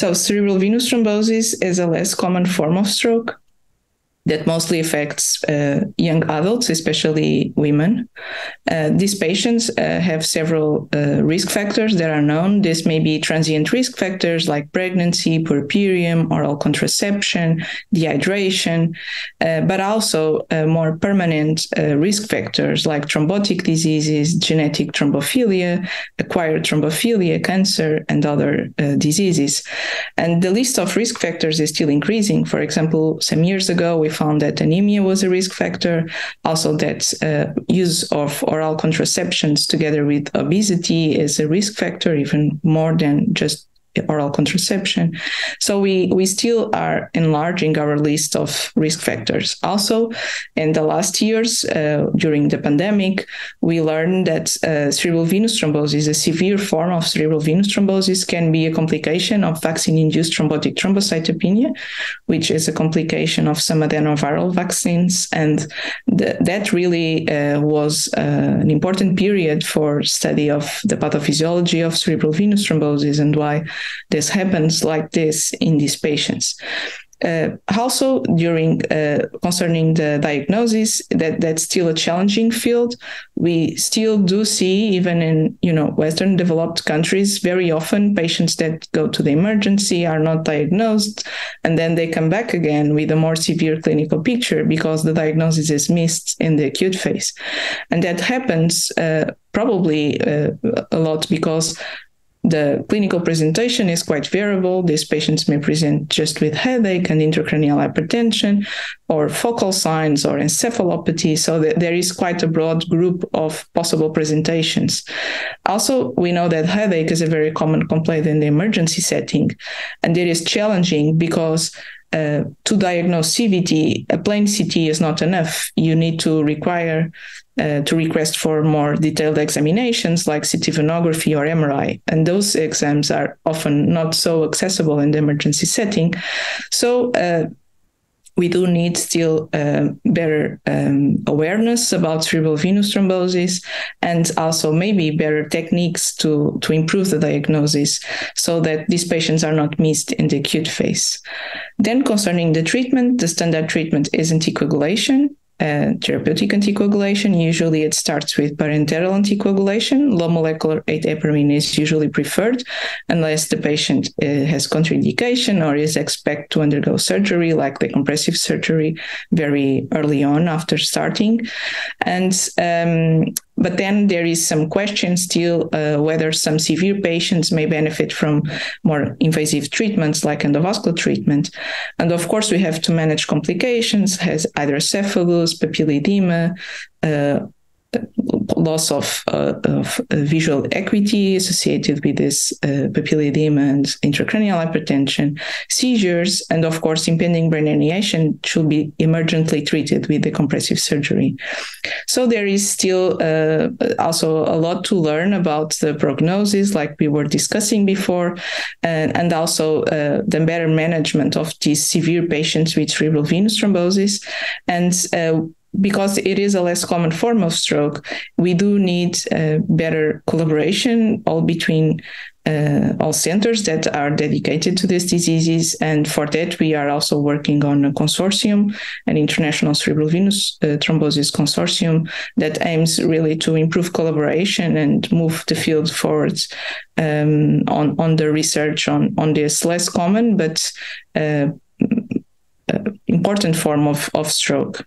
So cerebral venous thrombosis is a less common form of stroke that mostly affects young adults, especially women. These patients have several risk factors that are known. This may be transient risk factors like pregnancy, puerperium, oral contraception, dehydration, but also more permanent risk factors like thrombotic diseases, genetic thrombophilia, acquired thrombophilia, cancer, and other diseases. And the list of risk factors is still increasing. For example, some years ago, we found that anemia was a risk factor, also that use of oral contraceptions together with obesity is a risk factor, even more than just oral contraception. So we still are enlarging our list of risk factors. Also, in the last years, during the pandemic, we learned that cerebral venous thrombosis, a severe form of cerebral venous thrombosis, can be a complication of vaccine-induced thrombotic thrombocytopenia, which is a complication of some adenoviral vaccines. And that really was an important period for study of the pathophysiology of cerebral venous thrombosis and why this happens like this in these patients. Also, concerning the diagnosis, that's still a challenging field. We still do see, even in Western developed countries, very often patients that go to the emergency are not diagnosed, and then they come back again with a more severe clinical picture because the diagnosis is missed in the acute phase. And that happens probably a lot because the clinical presentation is quite variable. These patients may present just with headache and intracranial hypertension or focal signs or encephalopathy. So there is quite a broad group of possible presentations. Also, we know that headache is a very common complaint in the emergency setting. And it is challenging because to diagnose CVT, a plain CT is not enough. You need to request for more detailed examinations like CT venography or MRI. And those exams are often not so accessible in the emergency setting. So we do need still better awareness about cerebral venous thrombosis and also maybe better techniques to improve the diagnosis so that these patients are not missed in the acute phase. Then concerning the treatment, the standard treatment is anticoagulation. Therapeutic anticoagulation. Usually it starts with parenteral anticoagulation. Low molecular weight heparin is usually preferred unless the patient has contraindication or is expected to undergo surgery like the compressive surgery very early on after starting. And but then there is some question still whether some severe patients may benefit from more invasive treatments like endovascular treatment. And of course, we have to manage complications, has either cephalgus, papilledema, loss of visual acuity associated with this papilledema and intracranial hypertension, seizures, and of course, impending brain herniation should be emergently treated with the compressive surgery. So there is still also a lot to learn about the prognosis, like we were discussing before, and also the better management of these severe patients with cerebral venous thrombosis. And because it is a less common form of stroke, we do need better collaboration between all centers that are dedicated to these diseases. And for that, we are also working on a consortium, an international cerebral venous thrombosis consortium that aims really to improve collaboration and move the field forward on the research on this less common but important form of stroke.